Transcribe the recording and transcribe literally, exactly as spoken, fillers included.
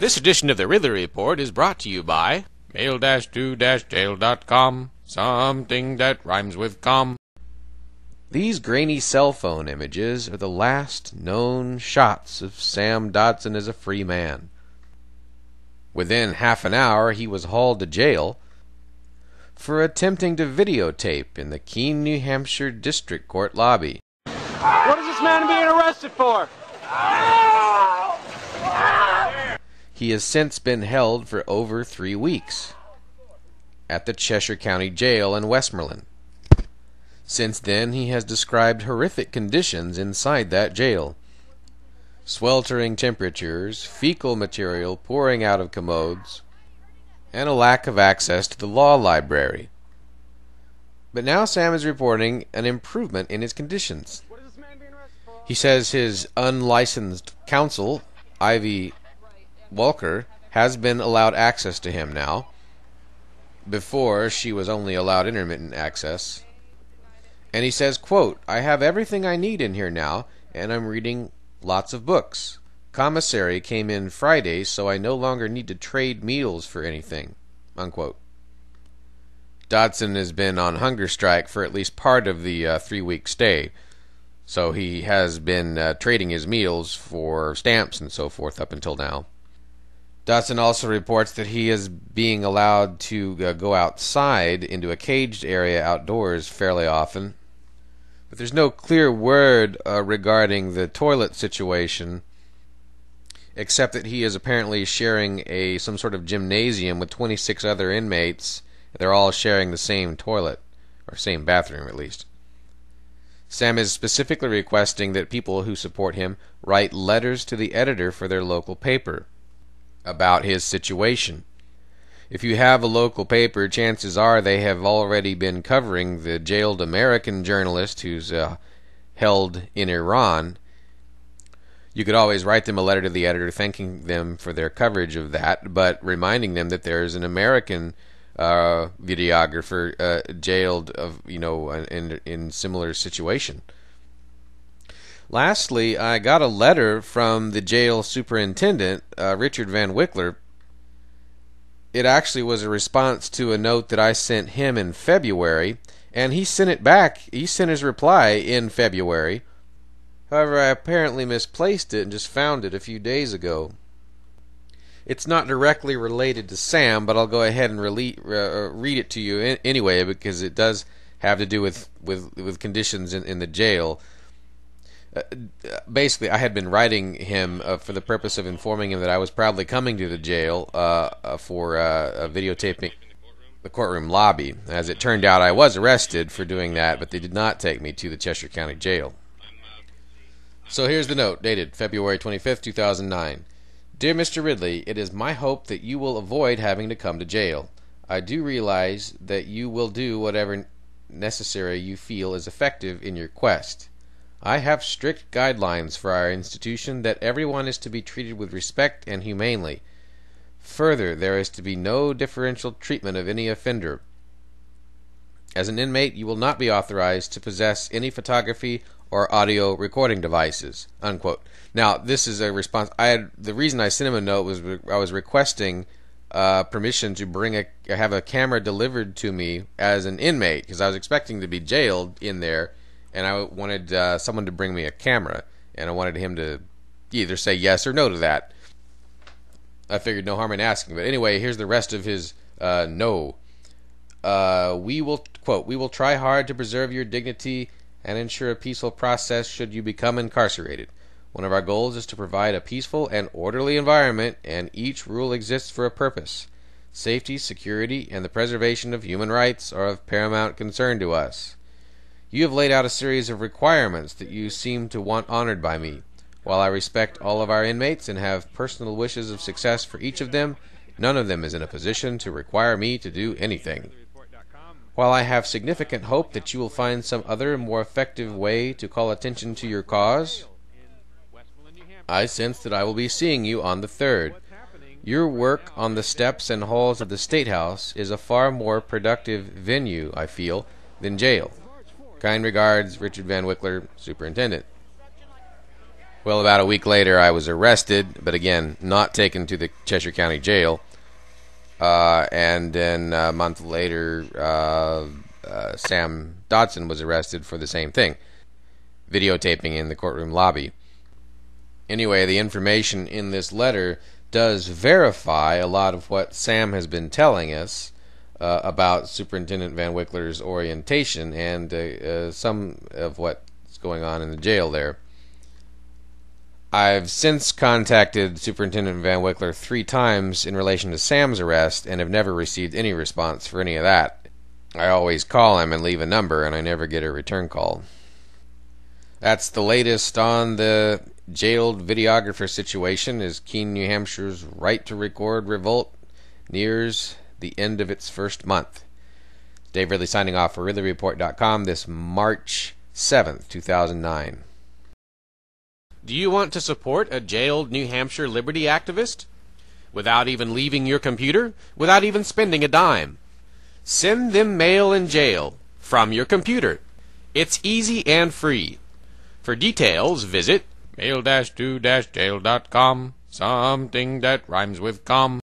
This edition of the Ridley Report is brought to you by Mail dash two dash jail dot com, something that rhymes with com. These grainy cell phone images are the last known shots of Sam Dodson as a free man. Within half an hour he was hauled to jail for attempting to videotape in the Keene, New Hampshire District Court lobby. What is this man being arrested for? He has since been held for over three weeks at the Cheshire County Jail in Westmoreland. Since then, he has described horrific conditions inside that jail. Sweltering temperatures, fecal material pouring out of commodes, and a lack of access to the law library. But now Sam is reporting an improvement in his conditions. He says his unlicensed counsel, Ivy Walker, has been allowed access to him now. Before, she was only allowed intermittent access. And he says, quote, "I have everything I need in here now, and I'm reading lots of books. Commissary came in Friday, so I no longer need to trade meals for anything," unquote. Dodson has been on hunger strike for at least part of the uh, three-week stay, so he has been uh, trading his meals for stamps and so forth up until now. Dodson also reports that he is being allowed to uh, go outside into a caged area outdoors fairly often. But there's no clear word uh, regarding the toilet situation, except that he is apparently sharing a some sort of gymnasium with twenty-six other inmates. They're all sharing the same toilet, or same bathroom at least. Sam is specifically requesting that people who support him write letters to the editor for their local paper about his situation. If you have a local paper, chances are they have already been covering the jailed American journalist who's uh, held in Iran. You could always write them a letter to the editor thanking them for their coverage of that, but reminding them that there's an American uh, videographer uh, jailed of you know in in similar situation. Lastly, I got a letter from the jail superintendent, uh, Richard Van Wickler. It actually was a response to a note that I sent him in February, and he sent it back. He sent his reply in February. However, I apparently misplaced it and just found it a few days ago. It's not directly related to Sam, but I'll go ahead and rele- uh, read it to you in- anyway because it does have to do with, with, with conditions in, in the jail. Uh, basically, I had been writing him uh, for the purpose of informing him that I was probably coming to the jail uh, uh, for uh, uh, videotaping the courtroom lobby. As it turned out, I was arrested for doing that, but they did not take me to the Cheshire County Jail. So here's the note, dated February twenty-fifth, two thousand nine. "Dear Mister Ridley, it is my hope that you will avoid having to come to jail. I do realize that you will do whatever necessary you feel is effective in your quest. I have strict guidelines for our institution that everyone is to be treated with respect and humanely. Further, there is to be no differential treatment of any offender. As an inmate, you will not be authorized to possess any photography or audio recording devices," unquote. Now, this is a response. I had, the reason I sent him a note was I was requesting uh, permission to bring a have a camera delivered to me as an inmate because I was expecting to be jailed in there. And I wanted uh, someone to bring me a camera, and I wanted him to either say yes or no to that. I figured no harm in asking, but anyway, here's the rest of his uh, no. Uh, we will, quote, "We will try hard to preserve your dignity and ensure a peaceful process should you become incarcerated. One of our goals is to provide a peaceful and orderly environment, and each rule exists for a purpose. Safety, security, and the preservation of human rights are of paramount concern to us. You have laid out a series of requirements that you seem to want honored by me. While I respect all of our inmates and have personal wishes of success for each of them, none of them is in a position to require me to do anything. While I have significant hope that you will find some other more effective way to call attention to your cause, I sense that I will be seeing you on the third. Your work on the steps and halls of the State House is a far more productive venue, I feel, than jail. Kind regards, Richard Van Wickler, Superintendent." Well, about a week later, I was arrested, but again, not taken to the Cheshire County Jail. Uh, and then a month later, uh, uh, Sam Dodson was arrested for the same thing, videotaping in the courtroom lobby. Anyway, the information in this letter does verify a lot of what Sam has been telling us uh, about Superintendent Van Wickler's orientation and uh, uh, some of what's going on in the jail there. I've since contacted Superintendent Van Wickler three times in relation to Sam's arrest and have never received any response for any of that. I always call him and leave a number, and I never get a return call. That's the latest on the jailed videographer situation as Keene, New Hampshire's right to record revolt nears the end of its first month. Dave Ridley signing off for Ridley Report dot com this March seventh, two thousand nine. Do you want to support a jailed New Hampshire liberty activist? Without even leaving your computer? Without even spending a dime? Send them mail in jail from your computer. It's easy and free. For details, visit Mail dash two dash jail dot com. Something that rhymes with com.